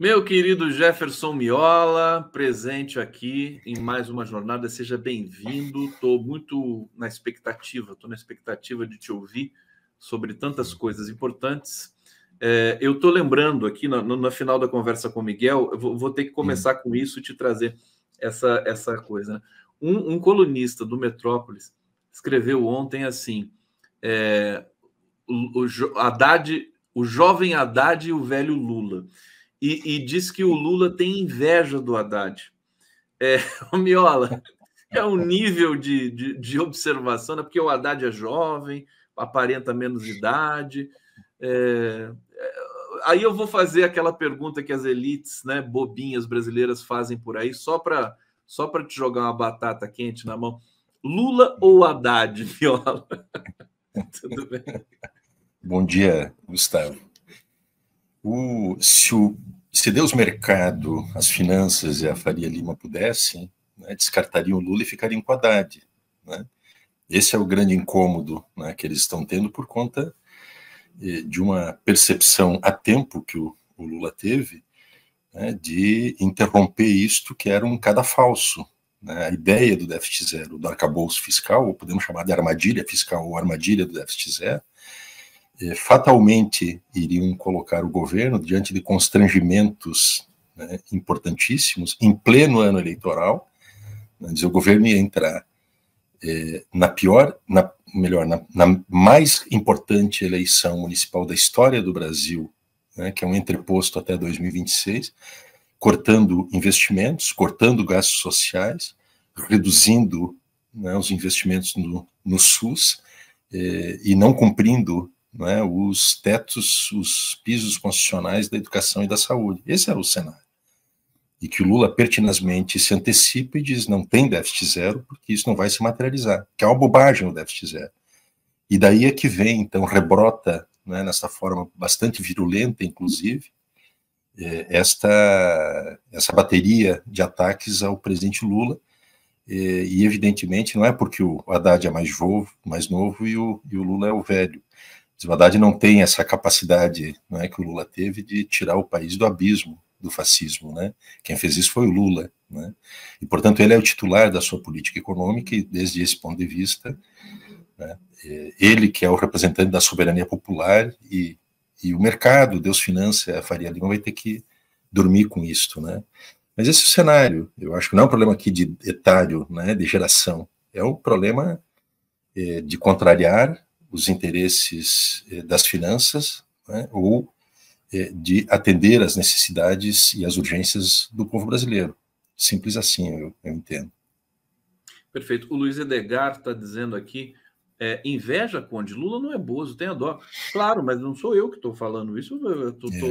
Meu querido Jeferson Miola, presente aqui em mais uma jornada, seja bem-vindo. Estou muito na expectativa, de te ouvir sobre tantas coisas importantes. Eu estou lembrando aqui, na final da conversa com o Miguel, eu vou ter que começar com isso e te trazer essa coisa, né? Um colunista do Metrópoles escreveu ontem assim, o jovem Haddad e o velho Lula. E diz que o Lula tem inveja do Haddad. O Miola, é um nível de observação, né? Porque o Haddad é jovem, aparenta menos idade. Aí eu vou fazer aquela pergunta que as elites, né, bobinhas brasileiras fazem por aí, só para te jogar uma batata quente na mão. Lula ou Haddad, Miola? Tudo bem? Bom dia, Gustavo. Se Deus, mercado, as finanças e a Faria Lima pudessem, né, descartariam o Lula e ficariam com Haddad, né? Esse é o grande incômodo, né, que eles estão tendo por conta de uma percepção a tempo que o Lula teve, né, de interromper isto que era um cadafalso, né? A ideia do déficit zero, do arcabouço fiscal, ou podemos chamar de armadilha fiscal ou armadilha do déficit zero, fatalmente iriam colocar o governo diante de constrangimentos, né, importantíssimos, em pleno ano eleitoral, né, o governo ia entrar na mais importante eleição municipal da história do Brasil, né, que é um entreposto até 2026, cortando investimentos, cortando gastos sociais, reduzindo, né, os investimentos no SUS, e não cumprindo, né, os tetos, os pisos constitucionais da educação e da saúde. Esse era o cenário. E que o Lula pertinazmente se antecipa e diz, não tem déficit zero, porque isso não vai se materializar, que é uma bobagem o déficit zero. E daí é que vem, então, rebrota, né, nessa forma bastante virulenta, inclusive, essa bateria de ataques ao presidente Lula, e evidentemente não é porque o Haddad é mais novo e o Lula é o velho. O Haddad não tem essa capacidade, né, que o Lula teve de tirar o país do abismo do fascismo, né? Quem fez isso foi o Lula, né? E portanto ele é o titular da sua política econômica e desde esse ponto de vista, né, ele que é o representante da soberania popular e o mercado, Deus finança, a Faria Lima vai ter que dormir com isto, né? Mas esse é o cenário. Eu acho que não é um problema aqui de etário, né, de geração, é um problema de contrariar os interesses das finanças, né, ou de atender às necessidades e às urgências do povo brasileiro. Simples assim, eu entendo. Perfeito. O Luiz Edgar está dizendo aqui, inveja, Conde, Lula não é bozo, tenha dó. Claro, mas não sou eu que estou falando isso, eu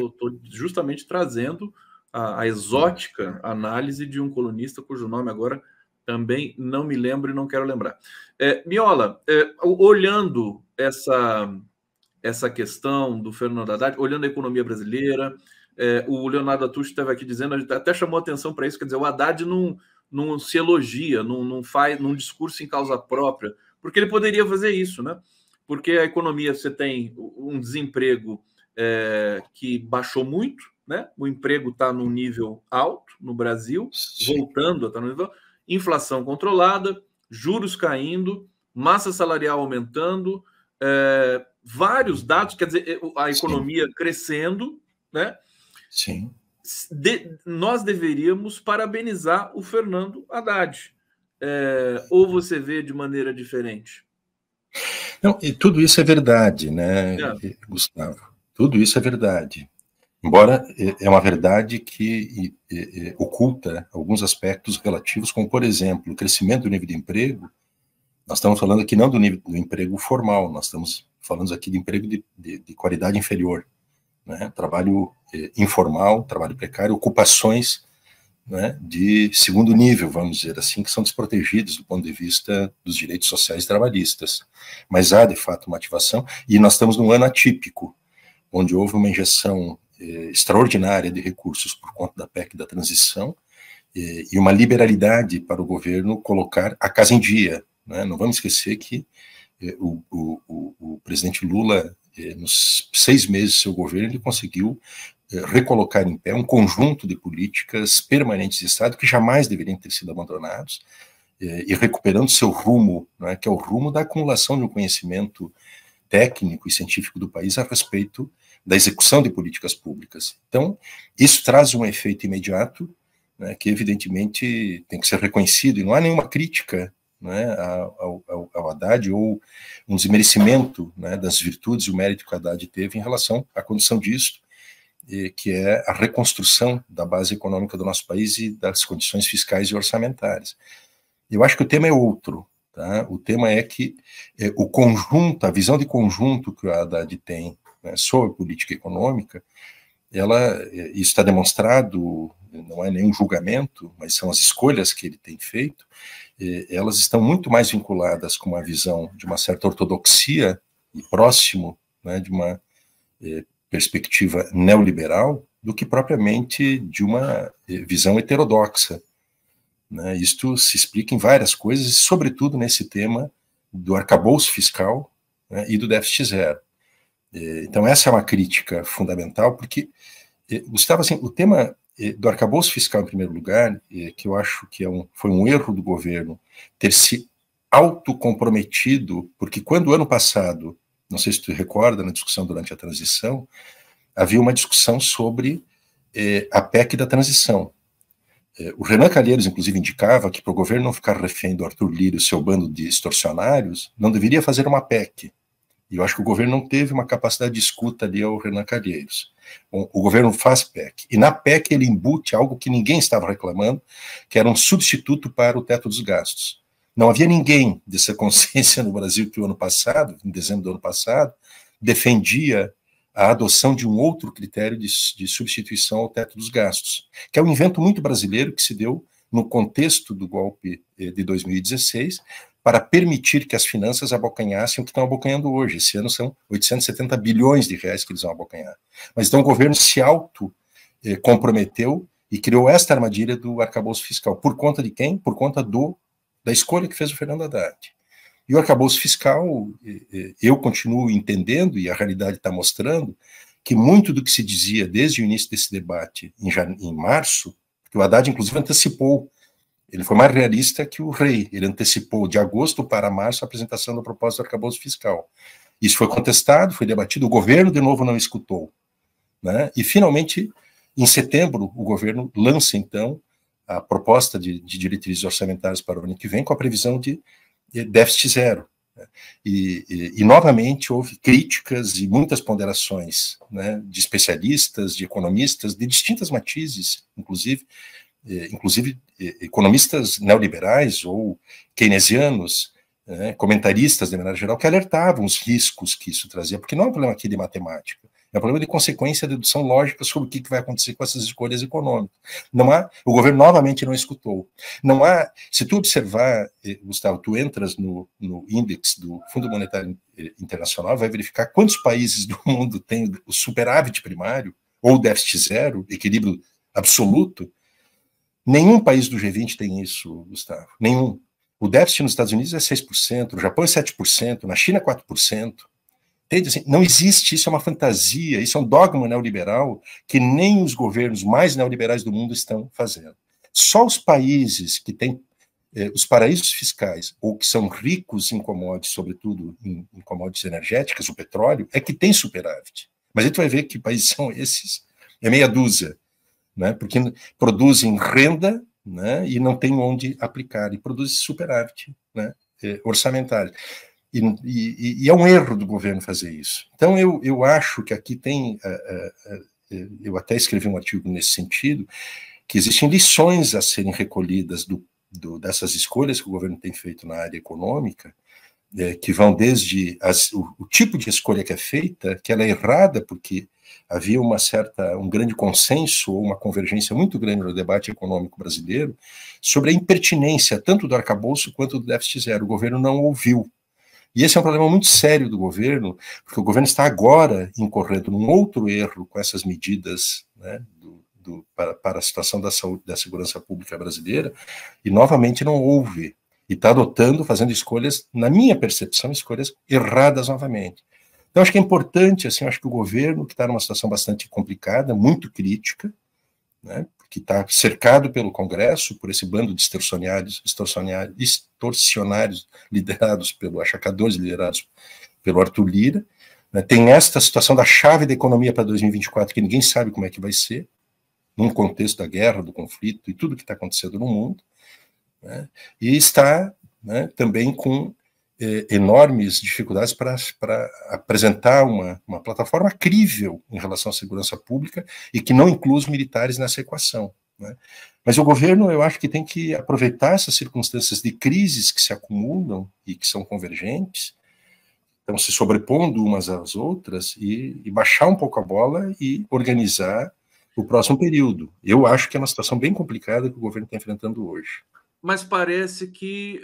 estou justamente trazendo a exótica análise de um colunista cujo nome agora também não me lembro e não quero lembrar. Miola, olhando essa questão do Fernando Haddad, olhando a economia brasileira, o Leonardo Atucho estava aqui dizendo, até chamou atenção para isso, quer dizer, o Haddad não se elogia, não faz um discurso em causa própria, porque ele poderia fazer isso, né? Porque a economia, você tem um desemprego que baixou muito, né? O emprego está num nível alto no Brasil, voltando a estar no nível alto, inflação controlada, juros caindo, massa salarial aumentando, vários dados, quer dizer, a economia crescendo, né? Sim. Nós deveríamos parabenizar o Fernando Haddad. Ou você vê de maneira diferente? Não, e tudo isso é verdade, né, Gustavo? Tudo isso é verdade. Embora é uma verdade que oculta alguns aspectos relativos, como, por exemplo, o crescimento do nível de emprego. Nós estamos falando aqui não do nível do emprego formal, nós estamos falando aqui de emprego de qualidade inferior, né? Trabalho informal, trabalho precário, ocupações, né, de segundo nível, vamos dizer assim, que são desprotegidos do ponto de vista dos direitos sociais trabalhistas. Mas há, de fato, uma ativação, e nós estamos num ano atípico, onde houve uma injeção extraordinária de recursos por conta da PEC da transição, e uma liberalidade para o governo colocar a casa em dia, né? Não vamos esquecer que o presidente Lula, nos 6 meses do seu governo, ele conseguiu recolocar em pé um conjunto de políticas permanentes de Estado que jamais deveriam ter sido abandonados, e recuperando seu rumo, né, que é o rumo da acumulação de um conhecimento técnico e científico do país a respeito da execução de políticas públicas. Então, isso traz um efeito imediato, né, que evidentemente tem que ser reconhecido, e não há nenhuma crítica, né, ao Haddad, ou um desmerecimento, né, das virtudes e o mérito que o Haddad teve em relação à condição disso, que é a reconstrução da base econômica do nosso país e das condições fiscais e orçamentárias. Eu acho que o tema é outro, tá? O tema é que o conjunto, a visão de conjunto que o Haddad tem, né, sobre política econômica, isso está demonstrado, não é nenhum julgamento, mas são as escolhas que ele tem feito, elas estão muito mais vinculadas com uma visão de uma certa ortodoxia e próximo, né, de uma perspectiva neoliberal do que propriamente de uma visão heterodoxa. Né, isto se explica em várias coisas, e sobretudo nesse tema do arcabouço fiscal, né, e do déficit zero. Então essa é uma crítica fundamental, porque, Gustavo, assim, o tema do arcabouço fiscal, em primeiro lugar, que eu acho que foi um erro do governo ter se autocomprometido, porque quando o ano passado, não sei se tu recorda, na discussão durante a transição, havia uma discussão sobre a PEC da transição. O Renan Calheiros, inclusive, indicava que para o governo não ficar refém do Arthur Lira e seu bando de extorsionários, não deveria fazer uma PEC. E eu acho que o governo não teve uma capacidade de escuta ali ao Renan Calheiros. Bom, o governo faz PEC. E na PEC ele embute algo que ninguém estava reclamando, que era um substituto para o teto dos gastos. Não havia ninguém dessa consciência no Brasil que o ano passado, em dezembro do ano passado, defendia a adoção de um outro critério de substituição ao teto dos gastos, que é um invento muito brasileiro que se deu no contexto do golpe de 2016, para permitir que as finanças abocanhassem o que estão abocanhando hoje. Esse ano são 870 bilhões de reais que eles vão abocanhar. Mas então o governo se auto-comprometeu e criou esta armadilha do arcabouço fiscal. Por conta de quem? Por conta da escolha que fez o Fernando Haddad. E o arcabouço fiscal, eu continuo entendendo, e a realidade está mostrando, que muito do que se dizia desde o início desse debate, em março, que o Haddad inclusive antecipou, ele foi mais realista que o rei, ele antecipou de agosto para março a apresentação da proposta do arcabouço fiscal. Isso foi contestado, foi debatido, o governo de novo não escutou, né? E finalmente, em setembro, o governo lança então a proposta de diretrizes orçamentárias para o ano que vem, com a previsão de déficit zero. E novamente houve críticas e muitas ponderações, né, de especialistas, de economistas, de distintas matizes, inclusive economistas neoliberais ou keynesianos, né, comentaristas de maneira geral, que alertavam os riscos que isso trazia, porque não é um problema aqui de matemática, é um problema de consequência, dedução lógica sobre o que vai acontecer com essas escolhas econômicas. O governo novamente não escutou. Se tu observar, Gustavo, tu entras no índice do Fundo Monetário Internacional, vai verificar quantos países do mundo têm o superávit primário, ou déficit zero, equilíbrio absoluto. Nenhum país do G20 tem isso, Gustavo, nenhum. O déficit nos Estados Unidos é 6%, no Japão é 7%, na China é 4%. Entende? Assim, não existe, isso é uma fantasia, isso é um dogma neoliberal que nem os governos mais neoliberais do mundo estão fazendo. Só os países que têm os paraísos fiscais, ou que são ricos em commodities, sobretudo em commodities energéticas, o petróleo, é que tem superávit. Mas aí tu vai ver que países são esses, é meia dúzia, né? Porque produzem renda, né, e não tem onde aplicar, e produzem superávit, né, orçamentário. E é um erro do governo fazer isso. Então eu acho que aqui tem, eu até escrevi um artigo nesse sentido, que existem lições a serem recolhidas dessas escolhas que o governo tem feito na área econômica, que vão desde o tipo de escolha que é feita, que ela é errada porque havia um grande consenso ou uma convergência muito grande no debate econômico brasileiro sobre a impertinência tanto do arcabouço quanto do déficit zero. O governo não ouviu. E esse é um problema muito sério do governo, porque o governo está agora incorrendo num outro erro com essas medidas, né, para a situação da saúde, da segurança pública brasileira, e novamente não houve, e está fazendo escolhas, na minha percepção, escolhas erradas novamente. Então, acho que é importante, assim, acho que o governo, que está numa situação bastante complicada, muito crítica, né, que está cercado pelo Congresso, por esse bando de extorsionários liderados pelo, achacadores liderados pelo Arthur Lira, né, tem esta situação da chave da economia para 2024, que ninguém sabe como é que vai ser, num contexto da guerra, do conflito e tudo que está acontecendo no mundo, né, e está, né, também com enormes dificuldades para apresentar uma plataforma crível em relação à segurança pública e que não inclua os militares nessa equação, né? Mas o governo, eu acho que tem que aproveitar essas circunstâncias de crises que se acumulam e que são convergentes, estão se sobrepondo umas às outras, e baixar um pouco a bola e organizar o próximo período. Eu acho que é uma situação bem complicada que o governo está enfrentando hoje. Mas parece que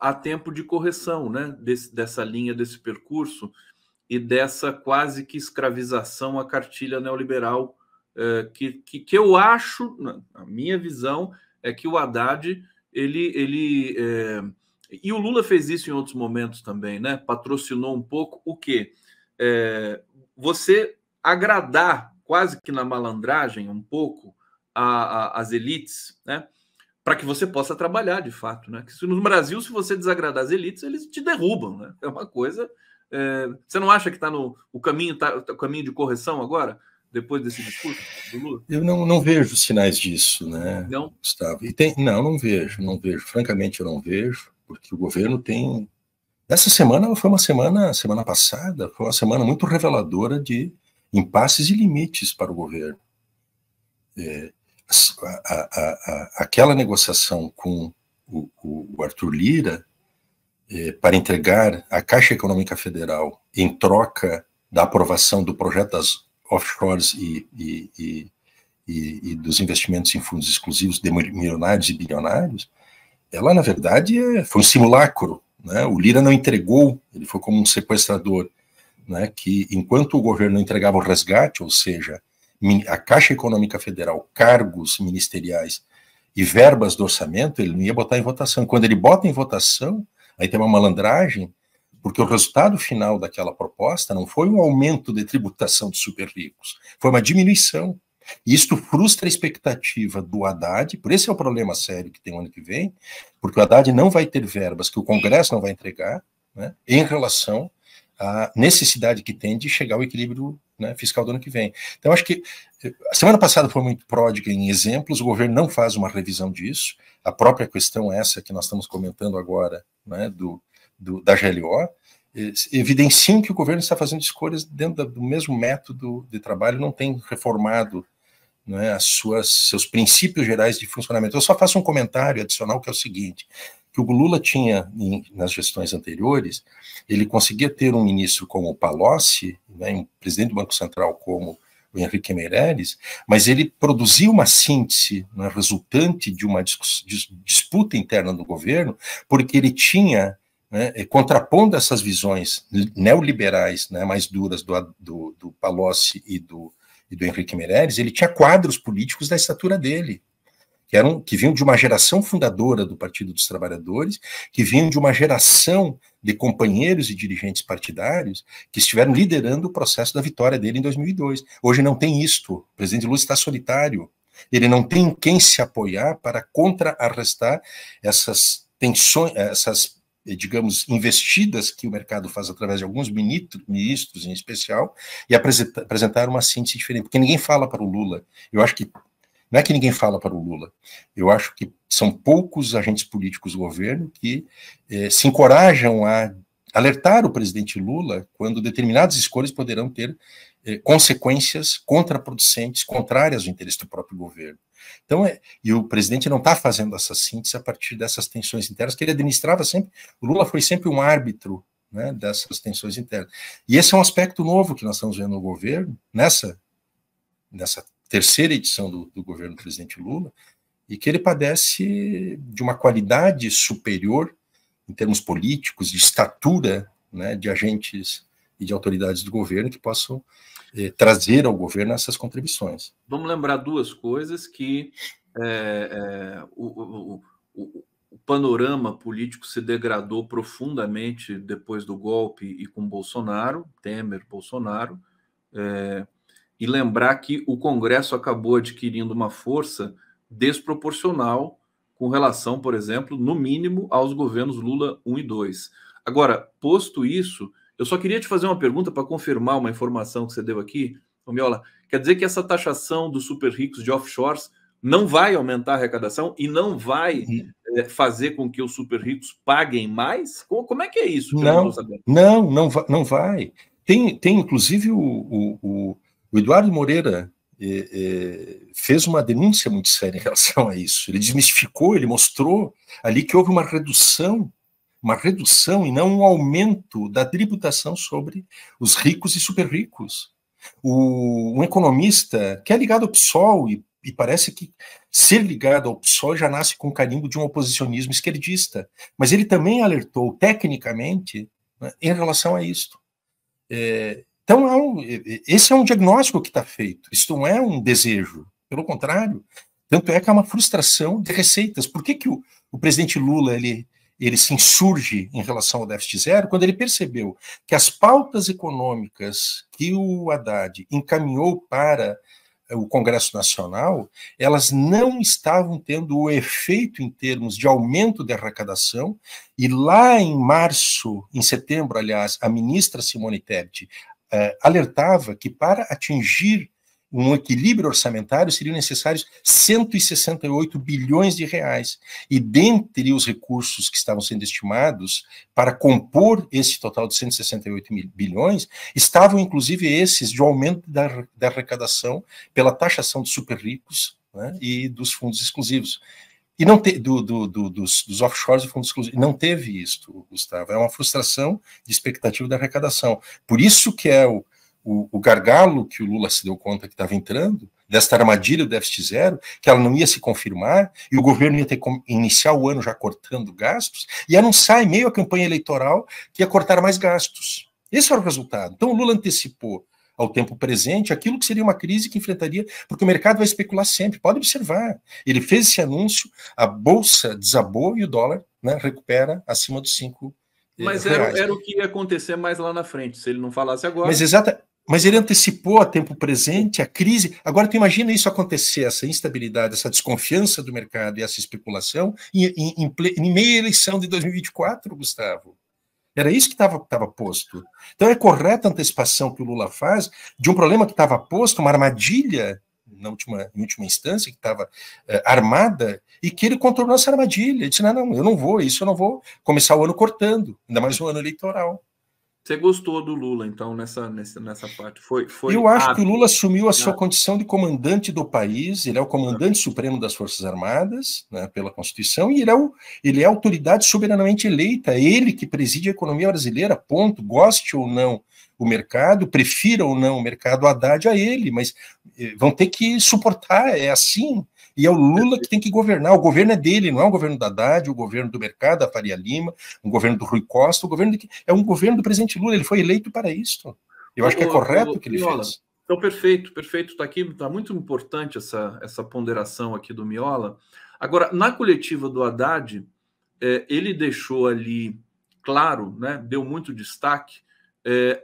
há tempo de correção, né, dessa linha, desse percurso e dessa quase que escravização à cartilha neoliberal, que eu acho, a minha visão, é que o Haddad, e o Lula fez isso em outros momentos também, né, patrocinou um pouco o quê? Você agradar, quase que na malandragem um pouco, as elites, né, para que você possa trabalhar, de fato, né? Que no Brasil, se você desagradar as elites, eles te derrubam, né? É uma coisa... Você não acha que está no o caminho de correção agora, depois desse discurso do Lula? Eu não vejo sinais disso, né, não? Gustavo? Não vejo. Francamente, eu não vejo, porque o governo tem... Essa semana foi uma semana passada, foi uma semana muito reveladora de impasses e limites para o governo. Aquela negociação com o Arthur Lira para entregar a Caixa Econômica Federal em troca da aprovação do projeto das offshores e dos investimentos em fundos exclusivos de milionários e bilionários, ela, na verdade, foi um simulacro, né? O Lira não entregou, ele foi como um sequestrador, né, que, enquanto o governo não entregava o resgate, ou seja, a Caixa Econômica Federal, cargos ministeriais e verbas do orçamento, ele não ia botar em votação. E quando ele bota em votação, aí tem uma malandragem, porque o resultado final daquela proposta não foi um aumento de tributação dos super ricos, foi uma diminuição. E isto frustra a expectativa do Haddad, por esse é o problema sério que tem o ano que vem, porque o Haddad não vai ter verbas que o Congresso não vai entregar, né, em relação à necessidade que tem de chegar ao equilíbrio, né, fiscal do ano que vem. Então, acho que a semana passada foi muito pródiga em exemplos, o governo não faz uma revisão disso, a própria questão essa que nós estamos comentando agora, né, da GLO, evidenciam que o governo está fazendo escolhas dentro do mesmo método de trabalho, não tem reformado, né, seus princípios gerais de funcionamento. Eu só faço um comentário adicional, que é o seguinte: que o Lula tinha, nas gestões anteriores, ele conseguia ter um ministro como o Palocci, né, um presidente do Banco Central como o Henrique Meirelles, mas ele produziu uma síntese, né, resultante de uma disputa interna do governo, porque ele tinha, né, contrapondo essas visões neoliberais, né, mais duras do Palocci e do Henrique Meirelles, ele tinha quadros políticos da estatura dele, que vinham de uma geração fundadora do Partido dos Trabalhadores, que vinham de uma geração de companheiros e dirigentes partidários que estiveram liderando o processo da vitória dele em 2002. Hoje não tem isto. O presidente Lula está solitário. Ele não tem quem se apoiar para contrarrestar essas tensões, essas, digamos, investidas que o mercado faz através de alguns ministros em especial, e apresentar uma síntese diferente. Porque ninguém fala para o Lula. Eu acho que não é que ninguém fala para o Lula, eu acho que são poucos agentes políticos do governo que se encorajam a alertar o presidente Lula quando determinadas escolhas poderão ter consequências contraproducentes, contrárias ao interesse do próprio governo. Então, e o presidente não está fazendo essa síntese a partir dessas tensões internas que ele administrava sempre. O Lula foi sempre um árbitro, né, dessas tensões internas. E esse é um aspecto novo que nós estamos vendo no governo, nessa terceira edição do governo do presidente Lula, e que ele padece de uma qualidade superior em termos políticos, de estatura, né, de agentes e de autoridades do governo que possam trazer ao governo essas contribuições. Vamos lembrar duas coisas que panorama político se degradou profundamente depois do golpe e com Bolsonaro, Temer, Bolsonaro, e lembrar que o Congresso acabou adquirindo uma força desproporcional com relação, por exemplo, no mínimo, aos governos Lula 1 e 2. Agora, posto isso, eu só queria te fazer uma pergunta para confirmar uma informação que você deu aqui, Miola. Quer dizer que essa taxação dos super ricos de offshores não vai aumentar a arrecadação e não vai fazer com que os super ricos paguem mais? Como é que é isso? Não vai. Tem inclusive, o Eduardo Moreira fez uma denúncia muito séria em relação a isso. Ele desmistificou, ele mostrou ali que houve uma redução e não um aumento da tributação sobre os ricos e super ricos. Um economista que é ligado ao PSOL e parece que ser ligado ao PSOL já nasce com o carimbo de um oposicionismo esquerdista, mas ele também alertou tecnicamente, né, em relação a isto. Então, esse é um diagnóstico que está feito, isso não é um desejo, pelo contrário, tanto é que é uma frustração de receitas. Por que que o presidente Lula ele se insurge em relação ao déficit zero, quando ele percebeu que as pautas econômicas que o Haddad encaminhou para o Congresso Nacional, elas não estavam tendo o efeito em termos de aumento da arrecadação, e lá em março, em setembro, aliás, a ministra Simone Tebet alertava que para atingir um equilíbrio orçamentário seriam necessários 168 bilhões de reais. E dentre os recursos que estavam sendo estimados para compor esse total de 168 bilhões, estavam inclusive esses de aumento da arrecadação pela taxação dos super ricos, né, e dos fundos exclusivos. E não dos offshores e fundos exclusivos. Não teve isto, Gustavo. É uma frustração de expectativa da arrecadação. Por isso que é o gargalo que o Lula se deu conta que estava entrando, desta armadilha do déficit zero, que ela não ia se confirmar, e o governo ia ter que iniciar o ano já cortando gastos, e anunciar em meio à campanha eleitoral que ia cortar mais gastos. Esse era o resultado. Então o Lula antecipou ao tempo presente aquilo que seria uma crise que enfrentaria, porque o mercado vai especular sempre, pode observar. Ele fez esse anúncio, a bolsa desabou e o dólar, né, recupera acima dos 5 reais. Mas era o que ia acontecer mais lá na frente, se ele não falasse agora. Mas ele antecipou a tempo presente a crise. Agora, tu imagina isso acontecer, essa instabilidade, essa desconfiança do mercado e essa especulação em meia eleição de 2024, Gustavo. Era isso que estava posto. Então, é correta a antecipação que o Lula faz de um problema que estava posto, uma armadilha, em última instância, que estava armada, e que ele contornou essa armadilha. Ele disse, eu não vou começar o ano cortando, ainda mais um ano eleitoral. Você gostou do Lula, então, nessa parte? Eu acho que o Lula assumiu a sua condição de comandante do país, ele é o comandante supremo das Forças Armadas, né, pela Constituição, e ele é a autoridade soberanamente eleita, ele que preside a economia brasileira, ponto, goste ou não o mercado, prefira ou não o mercado, Haddad a ele, mas vão ter que suportar, é assim. E é o Lula que tem que governar. O governo é dele, não é o governo da Haddad, o governo do Mercado, da Faria Lima, o governo do Rui Costa, é um governo do presidente Lula, ele foi eleito para isso. Eu acho que é correto o que ele fez. Então, perfeito. Está muito importante essa ponderação aqui do Miola. Agora, na coletiva do Haddad, ele deixou ali, claro, né, deu muito destaque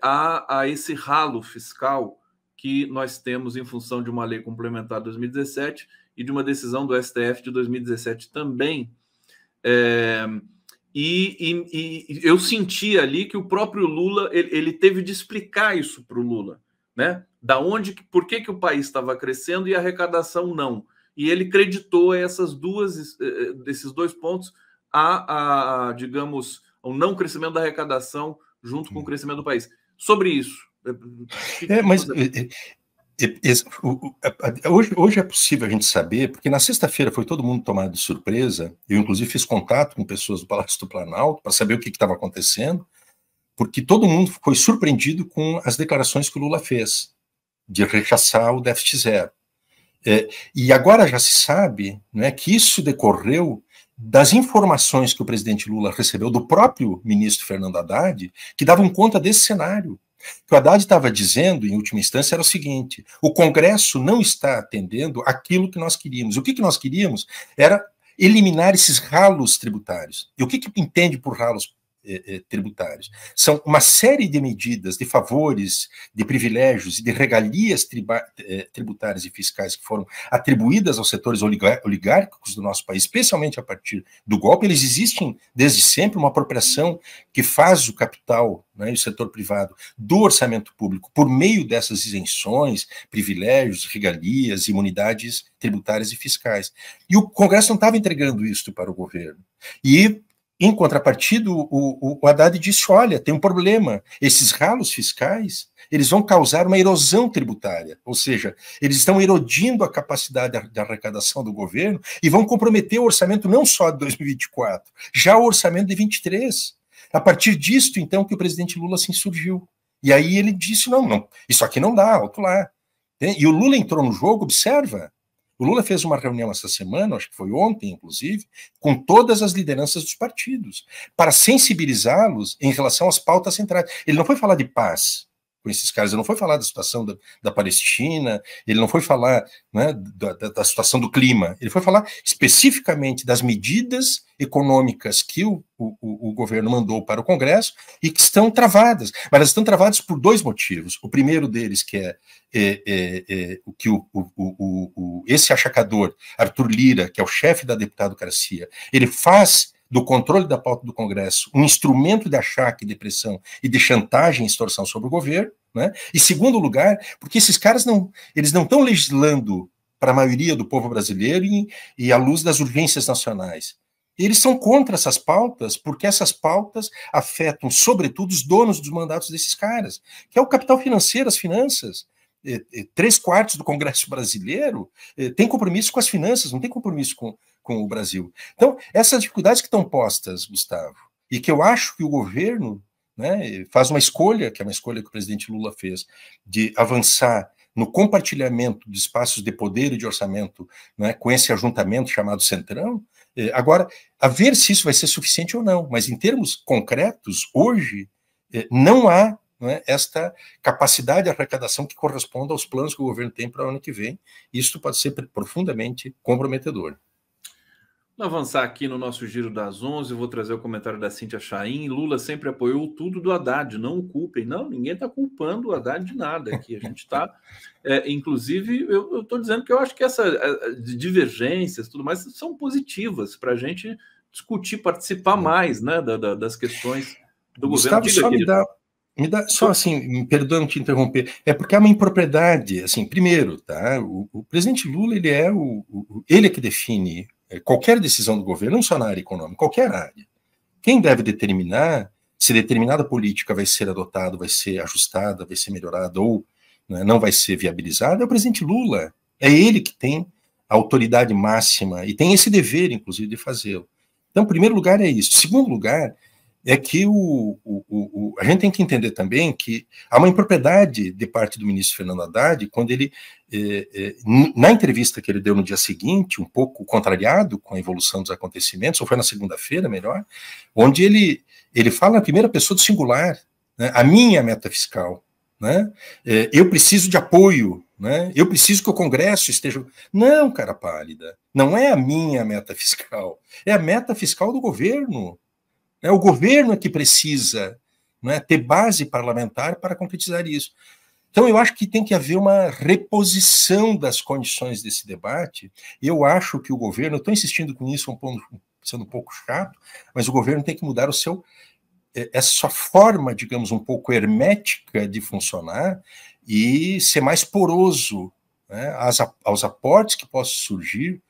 a esse ralo fiscal que nós temos em função de uma lei complementar de 2017 e de uma decisão do STF de 2017 também. E eu senti ali que o próprio Lula, ele teve de explicar isso para o Lula, né? Por que o país estava crescendo e a arrecadação não. E ele creditou esses dois pontos digamos, ao não crescimento da arrecadação junto com o crescimento do país. Sobre isso... Hoje é possível a gente saber, porque na sexta-feira foi todo mundo tomado de surpresa. Eu, inclusive, fiz contato com pessoas do Palácio do Planalto para saber o que estava acontecendo, porque todo mundo foi surpreendido com as declarações que o Lula fez, de rechaçar o déficit zero. E agora já se sabe, né, que isso decorreu das informações que o presidente Lula recebeu do próprio ministro Fernando Haddad, que davam conta desse cenário. O que o Haddad estava dizendo, em última instância, era o seguinte: o Congresso não está atendendo aquilo que nós queríamos. O que nós queríamos era eliminar esses ralos tributários. E o que que entende por ralos tributários? São uma série de medidas, de favores, de privilégios e de regalias tributárias e fiscais que foram atribuídas aos setores oligárquicos do nosso país, especialmente a partir do golpe. Eles existem desde sempre, uma apropriação que faz o capital, né, e o setor privado do orçamento público por meio dessas isenções, privilégios, regalias, imunidades tributárias e fiscais. E o Congresso não estava entregando isso para o governo. E em contrapartida, o Haddad disse, olha, tem um problema, esses ralos fiscais, eles vão causar uma erosão tributária, ou seja, eles estão erodindo a capacidade de arrecadação do governo e vão comprometer o orçamento não só de 2024, já o orçamento de 2023. A partir disto, então, que o presidente Lula se insurgiu. E aí ele disse, não, isso aqui não dá, alto lá. E o Lula entrou no jogo, observa. O Lula fez uma reunião essa semana, acho que foi ontem, inclusive, com todas as lideranças dos partidos, para sensibilizá-los em relação às pautas centrais. Ele não foi falar de paz com esses caras, ele não foi falar da situação da Palestina, ele não foi falar, né, da situação do clima, ele foi falar especificamente das medidas econômicas que o governo mandou para o Congresso e que estão travadas, mas elas estão travadas por dois motivos. O primeiro deles, que esse achacador, Arthur Lira, que é o chefe da deputadocracia, ele faz do controle da pauta do Congresso um instrumento de achaque, depressão e de chantagem e extorsão sobre o governo, né? E segundo lugar, porque esses caras não estão legislando para a maioria do povo brasileiro e à luz das urgências nacionais. Eles são contra essas pautas porque essas pautas afetam, sobretudo, os donos dos mandatos desses caras, que é o capital financeiro, as finanças. 3/4 do Congresso brasileiro tem compromisso com as finanças, não tem compromisso com o Brasil. Então, essas dificuldades que estão postas, Gustavo, e que eu acho que o governo, né, faz uma escolha, que é uma escolha que o presidente Lula fez, de avançar no compartilhamento de espaços de poder e de orçamento, né, com esse ajuntamento chamado Centrão. Agora, a ver se isso vai ser suficiente ou não, mas em termos concretos, hoje, não há, né, esta capacidade de arrecadação que corresponda aos planos que o governo tem para o ano que vem. Isso pode ser profundamente comprometedor. Vamos avançar aqui no nosso Giro das 11, eu vou trazer o comentário da Cíntia Chaim. Lula sempre apoiou tudo do Haddad, não o culpem. Não, ninguém está culpando o Haddad de nada aqui. A gente está, inclusive, eu estou dizendo que eu acho que essas divergências, tudo mais, são positivas para a gente discutir, participar mais, né, das questões do governo. Gustavo, só me dá, só assim, me perdoando te interromper, é porque é uma impropriedade, assim, primeiro, tá? O presidente Lula, ele é que define qualquer decisão do governo, não só na área econômica, qualquer área. Quem deve determinar se determinada política vai ser adotada, vai ser ajustada, vai ser melhorada ou, né, não vai ser viabilizada é o presidente Lula. É ele que tem a autoridade máxima e tem esse dever, inclusive, de fazê-lo. Então, em primeiro lugar, é isso. Em segundo lugar, é que a gente tem que entender também que há uma impropriedade de parte do ministro Fernando Haddad, quando ele, na entrevista que ele deu no dia seguinte, um pouco contrariado com a evolução dos acontecimentos, ou foi na segunda-feira, melhor, onde ele fala na primeira pessoa do singular, né, a minha meta fiscal, né, eu preciso de apoio, né, eu preciso que o Congresso esteja... Não, cara pálida, não é a minha meta fiscal, é a meta fiscal do governo. O governo é que precisa, né, ter base parlamentar para concretizar isso. Então, eu acho que tem que haver uma reposição das condições desse debate. Eu acho que o governo, eu estou insistindo com isso, sendo um pouco chato, mas o governo tem que mudar essa forma, digamos, um pouco hermética de funcionar e ser mais poroso, né, aos aportes que possam surgir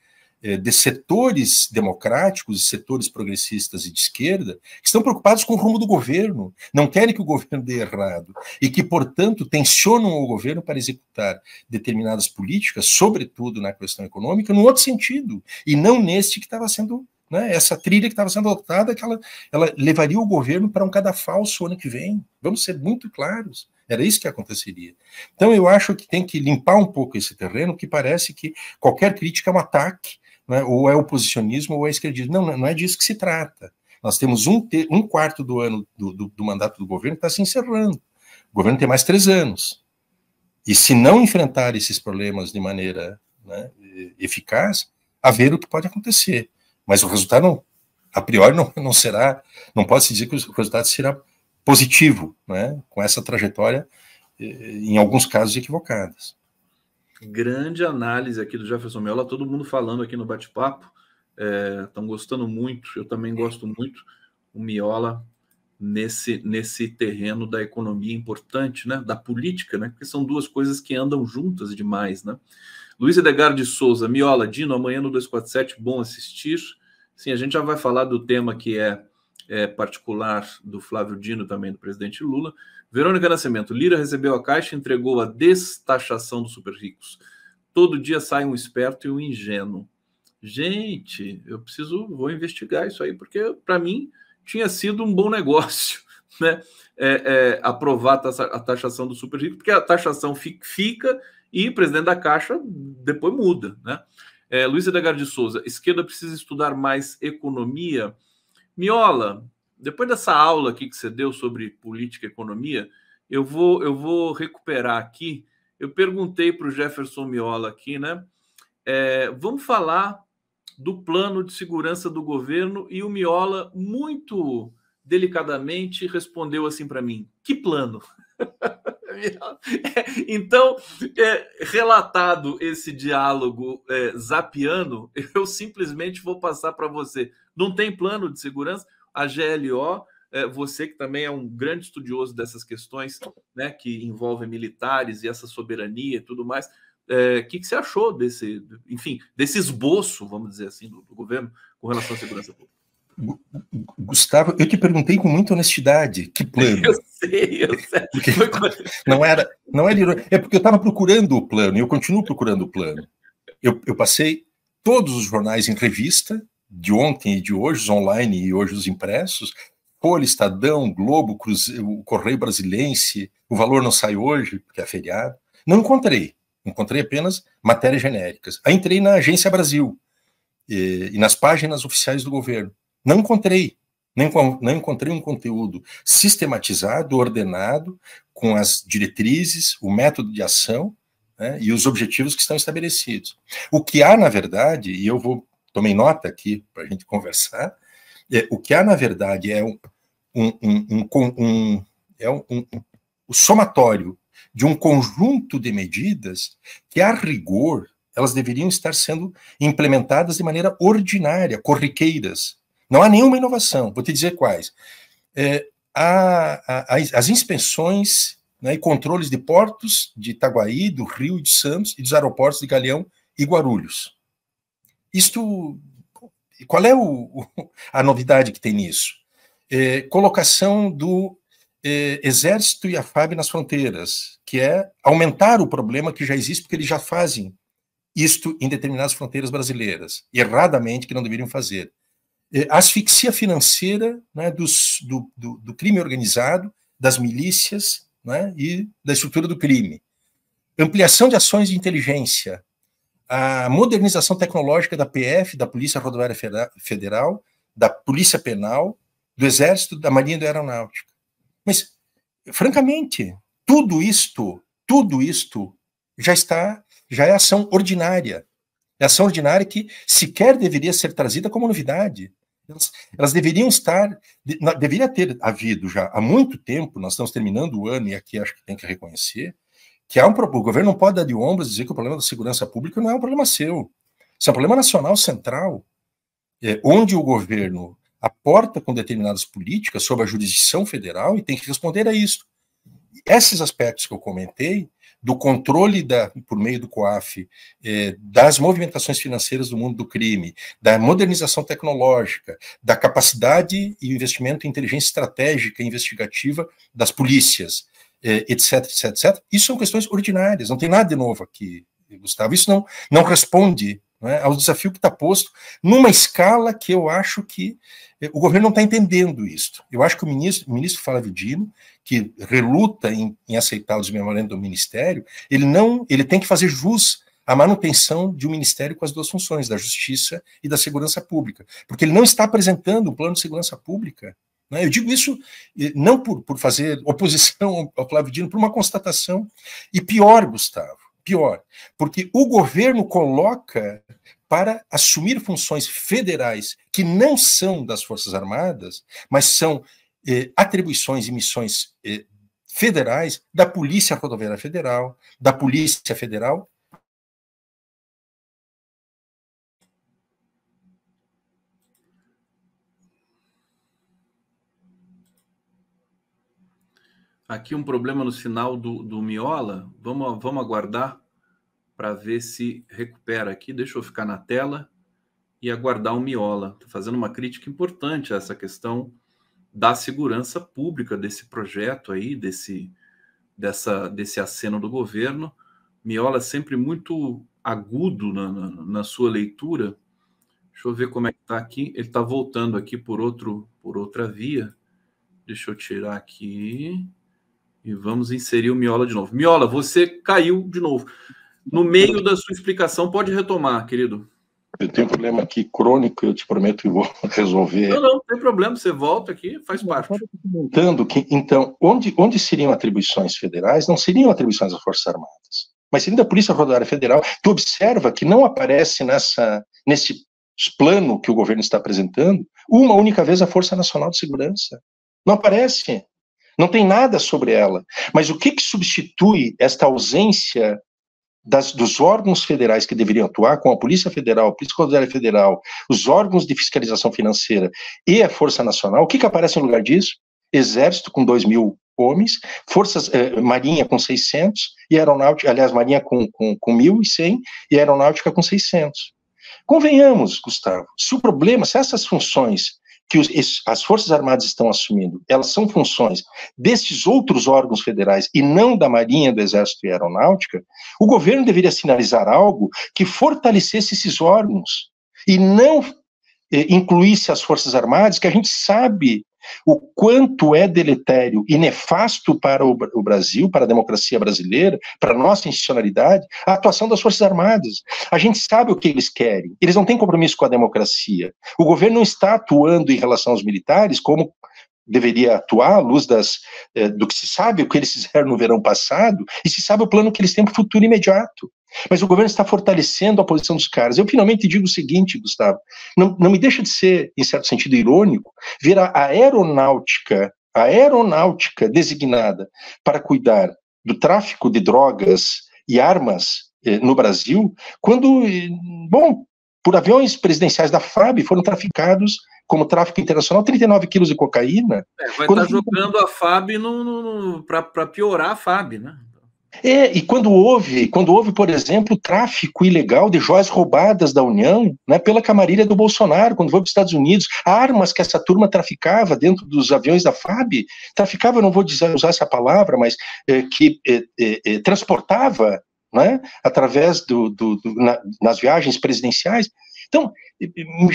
de setores democráticos, setores progressistas e de esquerda, que estão preocupados com o rumo do governo, não querem que o governo dê errado, e que, portanto, tensionam o governo para executar determinadas políticas, sobretudo na questão econômica, num outro sentido, e não neste que estava sendo, né, essa trilha que estava sendo adotada, que ela levaria o governo para um cadafalso ano que vem. Vamos ser muito claros. Era isso que aconteceria. Então, eu acho que tem que limpar um pouco esse terreno, que parece que qualquer crítica é um ataque, né, ou é oposicionismo ou é esquerdismo. Não, não é disso que se trata. Nós temos um quarto do ano do mandato do governo que está se encerrando. O governo tem mais 3 anos. E se não enfrentar esses problemas de maneira, né, eficaz, haverá o que pode acontecer. mas o resultado, não, a priori, não será, não pode se dizer que o resultado será positivo, né, com essa trajetória, em alguns casos, equivocadas. Grande análise aqui do Jeferson Miola, todo mundo falando aqui no bate-papo, estão gostando muito, eu também gosto muito, o Miola nesse terreno da economia importante, né, da política, né, porque são duas coisas que andam juntas demais, né. Luiz Edgar de Souza, Miola, Dino, amanhã no 247, bom assistir. Sim, a gente já vai falar do tema que é particular do Flávio Dino, também do presidente Lula. Verônica Nascimento, Lira recebeu a Caixa e entregou a destaxação dos super ricos. Todo dia sai um esperto e um ingênuo. Gente, vou investigar isso aí, porque para mim tinha sido um bom negócio, né? Aprovar a taxação do super rico, porque a taxação fica e o presidente da Caixa depois muda, né? Luiz Edgar de Souza, esquerda precisa estudar mais economia. Miola, depois dessa aula aqui que você deu sobre política e economia, eu vou recuperar aqui. Eu perguntei para o Jeferson Miola aqui, né? Vamos falar do plano de segurança do governo, e o Miola, muito delicadamente, respondeu assim para mim: que plano? Então, relatado esse diálogo zapiano, eu simplesmente vou passar para você. Não tem plano de segurança? A GLO, você que também é um grande estudioso dessas questões, né, que envolvem militares e essa soberania e tudo mais, que você achou desse esboço, vamos dizer assim, do governo com relação à segurança pública? Gustavo, eu te perguntei com muita honestidade, que plano? Eu sei. Não era é porque eu estava procurando o plano, e eu continuo procurando o plano. Eu passei todos os jornais em revista, de ontem e de hoje, os online e hoje os impressos, Folha, Estadão, Globo, Cruzeiro, o Correio Brasiliense, o Valor não sai hoje, porque é feriado. Não encontrei. Encontrei apenas matérias genéricas. Aí entrei na Agência Brasil e nas páginas oficiais do governo. Não encontrei. Não encontrei um conteúdo sistematizado, ordenado, com as diretrizes, o método de ação, né, e os objetivos que estão estabelecidos. O que há, na verdade, e eu vou tomei nota aqui para a gente conversar, o que há, na verdade, é o somatório de um conjunto de medidas que, a rigor, elas deveriam estar sendo implementadas de maneira ordinária, corriqueiras. Não há nenhuma inovação, vou te dizer quais. As inspeções, né, e controles de portos de Itaguaí, do Rio e de Santos, e dos aeroportos de Galeão e Guarulhos. Isto, qual é a novidade que tem nisso? Colocação do Exército e a FAB nas fronteiras, que é aumentar o problema que já existe, porque eles já fazem isto em determinadas fronteiras brasileiras, erradamente, que não deveriam fazer. Asfixia financeira, né, do crime organizado, das milícias, né, e da estrutura do crime. Ampliação de ações de inteligência. A modernização tecnológica da PF, da Polícia Rodoviária Federal, da Polícia Penal, do Exército, da Marinha e da Aeronáutica. Mas, francamente, tudo isto já é ação ordinária. É ação ordinária que sequer deveria ser trazida como novidade. Elas deveriam estar, deveria ter havido já há muito tempo, nós estamos terminando o ano, e aqui acho que tem que reconhecer, que o governo não pode dar de ombros e dizer que o problema da segurança pública não é um problema seu. Isso é um problema nacional central, onde o governo aporta com determinadas políticas sob a jurisdição federal e tem que responder a isso. Esses aspectos que eu comentei, do controle por meio do COAF, das movimentações financeiras do mundo do crime, da modernização tecnológica, da capacidade e investimento em inteligência estratégica e investigativa das polícias, etc. Isso são questões ordinárias, não tem nada de novo aqui, Gustavo. Isso não responde, né, ao desafio que está posto numa escala que eu acho que o governo não está entendendo isso. Eu acho que o ministro Flávio Dino, que reluta em aceitar os memorandos do ministério, ele tem que fazer jus à manutenção de um ministério com as duas funções, da justiça e da segurança pública, porque ele não está apresentando um plano de segurança pública. Eu digo isso não por fazer oposição ao Flávio Dino, por uma constatação. E pior, Gustavo, pior, porque o governo coloca para assumir funções federais que não são das Forças Armadas, mas são atribuições e missões federais da Polícia Rodoviária Federal, da Polícia Federal. Aqui um problema no sinal do Miola. Vamos aguardar para ver se recupera aqui. Deixa eu ficar na tela e aguardar o Miola. Estou fazendo uma crítica importante a essa questão da segurança pública desse projeto aí, desse aceno do governo. Miola sempre muito agudo na sua leitura. Deixa eu ver como é que está aqui. Ele está voltando aqui por outra via. Deixa eu tirar aqui. E vamos inserir o Miola de novo. Miola, você caiu de novo. No meio da sua explicação, pode retomar, querido. Eu tenho um problema aqui crônico, eu te prometo que vou resolver. Não tem problema, você volta aqui, faz parte. Então, onde seriam atribuições federais? Não seriam atribuições das Forças Armadas, mas seriam da Polícia Rodoviária Federal. Tu observa que não aparece nesse plano que o governo está apresentando uma única vez a Força Nacional de Segurança. Não aparece. Não tem nada sobre ela. Mas o que substitui esta ausência dos órgãos federais que deveriam atuar, com a Polícia Federal, a Polícia Rodoviária Federal, os órgãos de fiscalização financeira e a Força Nacional? O que aparece no lugar disso? Exército com 2.000 homens, Marinha com 600, e Aeronáutica, aliás, Marinha com 1.100 e Aeronáutica com 600. Convenhamos, Gustavo, se o problema, se essas funções que as Forças Armadas estão assumindo, elas são funções desses outros órgãos federais e não da Marinha, do Exército e Aeronáutica, o governo deveria sinalizar algo que fortalecesse esses órgãos e não incluísse as Forças Armadas, que a gente sabe o quanto é deletério e nefasto para o Brasil, para a democracia brasileira, para a nossa institucionalidade, a atuação das Forças Armadas. A gente sabe o que eles querem, eles não têm compromisso com a democracia. O governo não está atuando em relação aos militares como deveria atuar, à luz do que se sabe, o que eles fizeram no verão passado, e se sabe o plano que eles têm para o futuro imediato. Mas o governo está fortalecendo a posição dos caras. Eu finalmente digo o seguinte, Gustavo, não me deixa de ser, em certo sentido, irônico, ver a aeronáutica designada para cuidar do tráfico de drogas e armas no Brasil, quando, por aviões presidenciais da FAB foram traficados, como tráfico internacional, 39 quilos de cocaína. Vai estar jogando a FAB para piorar a FAB, né? E quando houve, por exemplo, tráfico ilegal de joias roubadas da União, né, pela camarilha do Bolsonaro, quando foi para os Estados Unidos, armas que essa turma traficava dentro dos aviões da FAB, traficava, não vou usar essa palavra, mas que transportava, né, através nas viagens presidenciais. Então,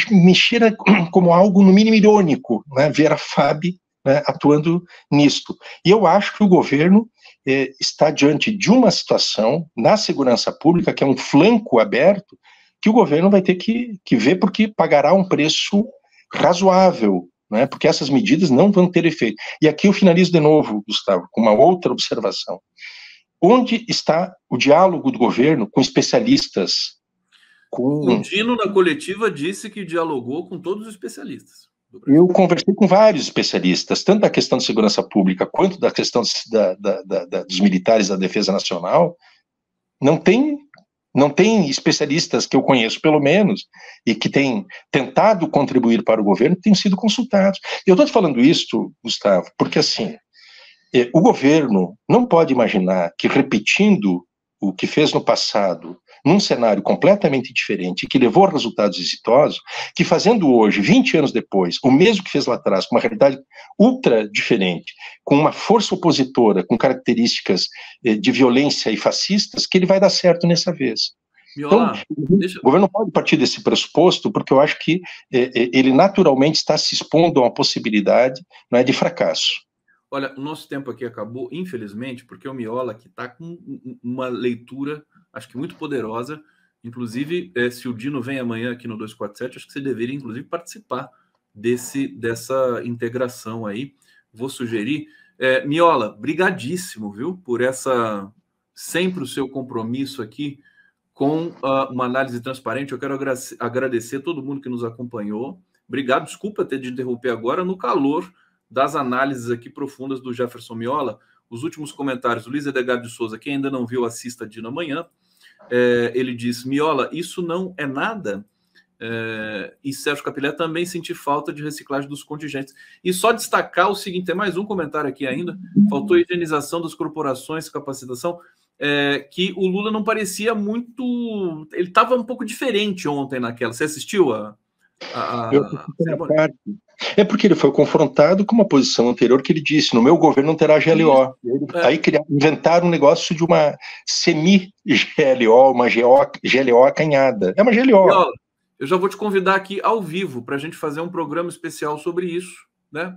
me cheira como algo, no mínimo, irônico, né, ver a FAB, né, atuando nisto. E eu acho que o governo está diante de uma situação na segurança pública, que é um flanco aberto, que o governo vai ter que ver, porque pagará um preço razoável, né, porque essas medidas não vão ter efeito. E aqui eu finalizo de novo, Gustavo, com uma outra observação. Onde está o diálogo do governo com especialistas? O Dino, na coletiva, disse que dialogou com todos os especialistas. Eu conversei com vários especialistas, tanto da questão de segurança pública quanto da questão dos militares, da defesa nacional. Não tem especialistas que eu conheço, pelo menos, e que têm tentado contribuir para o governo, que tenham sido consultados. Eu estou te falando isso, Gustavo, porque assim, o governo não pode imaginar que, repetindo o que fez no passado, num cenário completamente diferente, que levou a resultados exitosos, que fazendo hoje, 20 anos depois, o mesmo que fez lá atrás, com uma realidade ultra diferente, com uma força opositora, com características de violência e fascistas, que ele vai dar certo nessa vez. Miola, então, o governo pode partir desse pressuposto, porque eu acho que ele naturalmente está se expondo a uma possibilidade, não é, de fracasso. Olha, o nosso tempo aqui acabou, infelizmente, porque o Miola aqui está com uma leitura, acho que muito poderosa. Inclusive, se o Dino vem amanhã aqui no 247, acho que você deveria, inclusive, participar dessa integração aí. Vou sugerir. Miola, brigadíssimo, viu, por essa sempre o seu compromisso aqui com uma análise transparente. Eu quero agradecer a todo mundo que nos acompanhou. Obrigado, desculpa ter de interromper agora no calor das análises aqui profundas do Jeferson Miola. Os últimos comentários, o Luiz Edgar de Souza, quem ainda não viu, assista Dino amanhã. Ele diz, Miola, isso não é nada. E Sérgio Capilé também senti falta de reciclagem dos contingentes. E só destacar o seguinte, tem mais um comentário aqui ainda, faltou higienização das corporações, capacitação, que o Lula não parecia muito... Ele estava um pouco diferente ontem naquela. Você assistiu Eu assisti a parte. É porque ele foi confrontado com uma posição anterior que ele disse, no meu governo não terá GLO. Aí inventaram um negócio de uma semi-GLO, uma GLO acanhada. É uma GLO. Eu já vou te convidar aqui ao vivo para a gente fazer um programa especial sobre isso, né?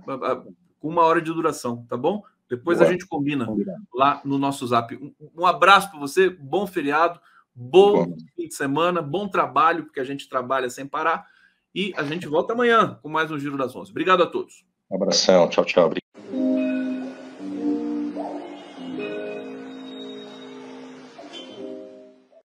Com 1 hora de duração, tá bom? Depois boa, a gente combina lá no nosso Zap. Um abraço para você, bom feriado, bom fim de semana, bom trabalho, porque a gente trabalha sem parar. E a gente volta amanhã com mais um Giro das 11. Obrigado a todos. Um abração, tchau, tchau. Obrigado.